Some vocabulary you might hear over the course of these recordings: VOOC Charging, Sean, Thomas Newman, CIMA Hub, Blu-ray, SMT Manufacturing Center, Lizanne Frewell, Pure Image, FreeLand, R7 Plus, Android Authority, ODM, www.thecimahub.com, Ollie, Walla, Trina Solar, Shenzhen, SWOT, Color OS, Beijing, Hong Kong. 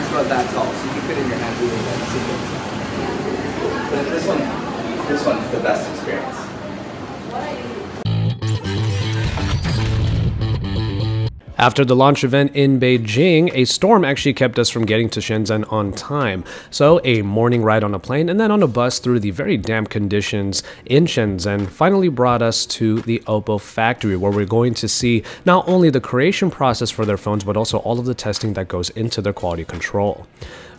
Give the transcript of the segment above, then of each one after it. it's about that tall, so you can fit in your hand really well. But this one's the best experience. After the launch event in Beijing, a storm actually kept us from getting to Shenzhen on time. So a morning ride on a plane and then on a bus through the very damp conditions in Shenzhen finally brought us to the Oppo factory, where we're going to see not only the creation process for their phones, but also all of the testing that goes into their quality control.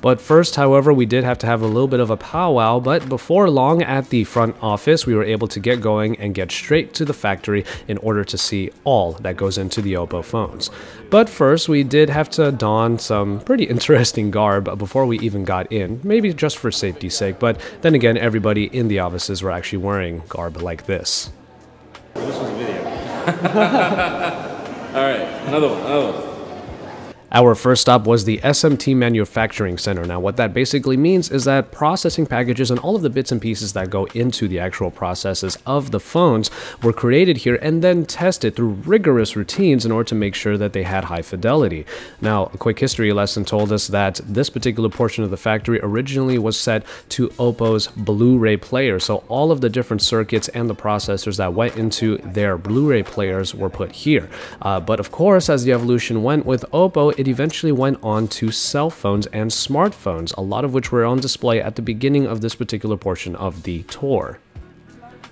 But first, however, we did have to have a little bit of a powwow, but before long at the front office, we were able to get going and get straight to the factory in order to see all that goes into the Oppo phones. But first, we did have to don some pretty interesting garb before we even got in, maybe just for safety's sake, but then again, everybody in the offices were actually wearing garb like this. This was a video. All right, another one. Our first stop was the SMT Manufacturing Center. Now, what that basically means is that processing packages and all of the bits and pieces that go into the actual processes of the phones were created here and then tested through rigorous routines in order to make sure that they had high fidelity. Now, a quick history lesson told us that this particular portion of the factory originally was set to Oppo's Blu-ray player. So all of the different circuits and the processors that went into their Blu-ray players were put here. But of course, as the evolution went with Oppo, it eventually went on to cell phones and smartphones, a lot of which were on display at the beginning of this particular portion of the tour.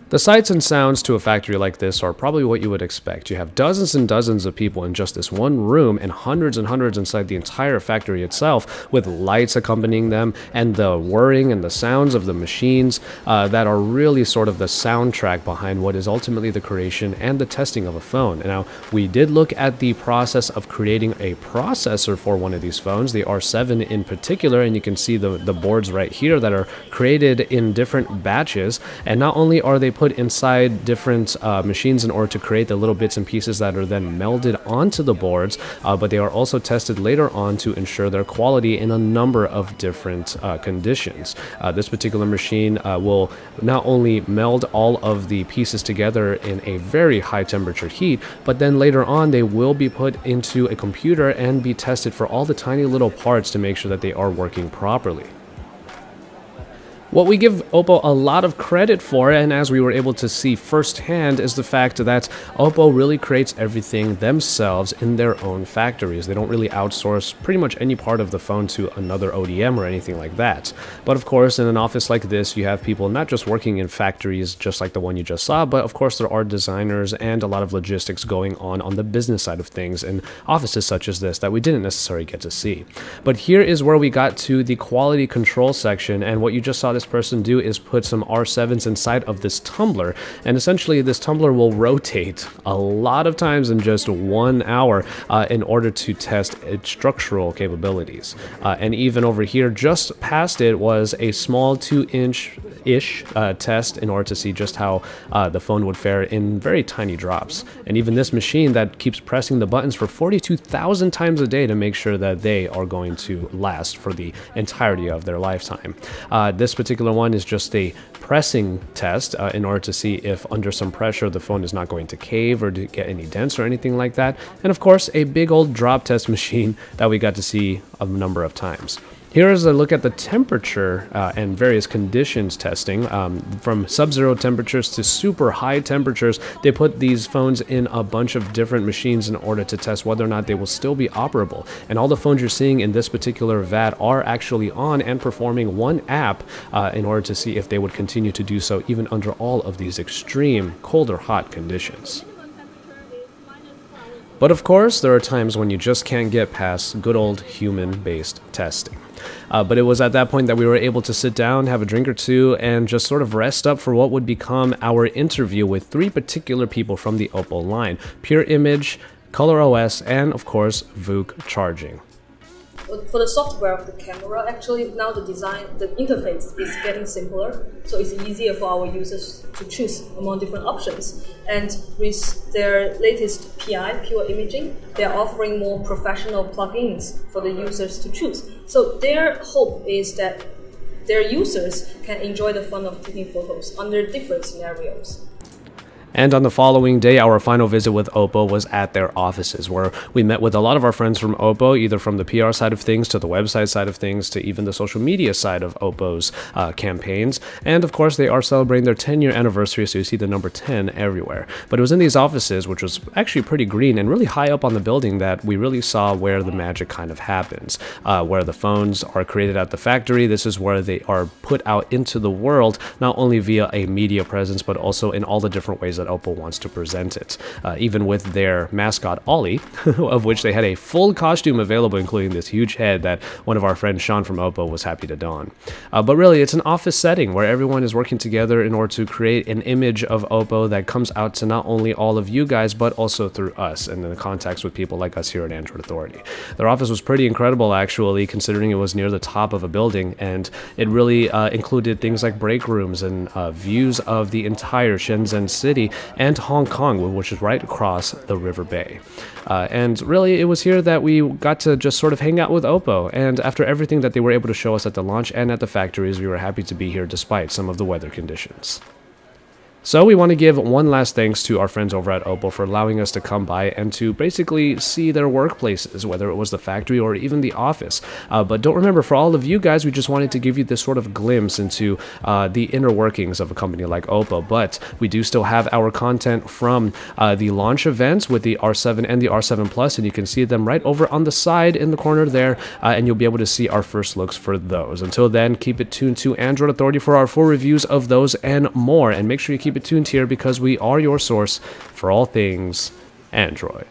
The sights and sounds to a factory like this are probably what you would expect. You have dozens and dozens of people in just this one room and hundreds inside the entire factory itself, with lights accompanying them and the whirring and the sounds of the machines that are really sort of the soundtrack behind what is ultimately the creation and the testing of a phone. Now, we did look at the process of creating a processor for one of these phones, the R7 in particular, and you can see the boards right here that are created in different batches. And not only are they put inside different machines in order to create the little bits and pieces that are then melded onto the boards, but they are also tested later on to ensure their quality in a number of different conditions. This particular machine will not only meld all of the pieces together in a very high temperature heat, but then later on they will be put into a computer and be tested for all the tiny little parts to make sure that they are working properly. What we give Oppo a lot of credit for, and as we were able to see firsthand, is the fact that Oppo really creates everything themselves in their own factories. They don't really outsource pretty much any part of the phone to another ODM or anything like that. But of course, in an office like this, you have people not just working in factories just like the one you just saw, but of course there are designers and a lot of logistics going on the business side of things in offices such as this that we didn't necessarily get to see. But here is where we got to the quality control section, and what you just saw this person do is put some R7s inside of this tumbler, and essentially this tumbler will rotate a lot of times in just 1 hour in order to test its structural capabilities. And even over here, just past it, was a small 2-inch-ish test in order to see just how the phone would fare in very tiny drops. And even this machine that keeps pressing the buttons for 42,000 times a day to make sure that they are going to last for the entirety of their lifetime. This particular one is just a pressing test in order to see if under some pressure the phone is not going to cave or to get any dents or anything like that. And of course, a big old drop test machine that we got to see a number of times. Here is a look at the temperature and various conditions testing. From sub-zero temperatures to super high temperatures, they put these phones in a bunch of different machines in order to test whether or not they will still be operable. And all the phones you're seeing in this particular vat are actually on and performing one app in order to see if they would continue to do so even under all of these extreme cold or hot conditions. But of course, there are times when you just can't get past good old human-based testing. But it was at that point that we were able to sit down, have a drink or two, and just sort of rest up for what would become our interview with three particular people from the Oppo line: Pure Image, Color OS, and of course, VOOC Charging. For the software of the camera, actually now the design, the interface is getting simpler, so it's easier for our users to choose among different options. And with their latest PI, Pure Imaging, they're offering more professional plugins for the users to choose. So their hope is that their users can enjoy the fun of taking photos under different scenarios. And on the following day, our final visit with OPPO was at their offices, where we met with a lot of our friends from OPPO, either from the PR side of things to the website side of things to even the social media side of OPPO's campaigns. And of course, they are celebrating their 10-year anniversary, so you see the number 10 everywhere. But it was in these offices, which was actually pretty green and really high up on the building, that we really saw where the magic kind of happens, where the phones are created at the factory. This is where they are put out into the world, not only via a media presence, but also in all the different ways that OPPO wants to present it, even with their mascot Ollie, of which they had a full costume available, including this huge head that one of our friends Sean from OPPO was happy to don. But really, it's an office setting where everyone is working together in order to create an image of OPPO that comes out to not only all of you guys, but also through us and in the contacts with people like us here at Android Authority. Their office was pretty incredible, actually, considering it was near the top of a building, and it really included things like break rooms and views of the entire Shenzhen city and Hong Kong, which is right across the River Bay. And really, it was here that we got to just sort of hang out with OPPO, and after everything that they were able to show us at the launch and at the factories, we were happy to be here despite some of the weather conditions. So we want to give one last thanks to our friends over at OPPO for allowing us to come by and to basically see their workplaces, whether it was the factory or even the office. But don't remember, for all of you guys, we just wanted to give you this sort of glimpse into the inner workings of a company like OPPO. But we do still have our content from the launch events with the R7 and the R7 Plus, and you can see them right over on the side in the corner there, and you'll be able to see our first looks for those. Until then, keep it tuned to Android Authority for our full reviews of those and more, and make sure you keep it tuned here, because we are your source for all things Android.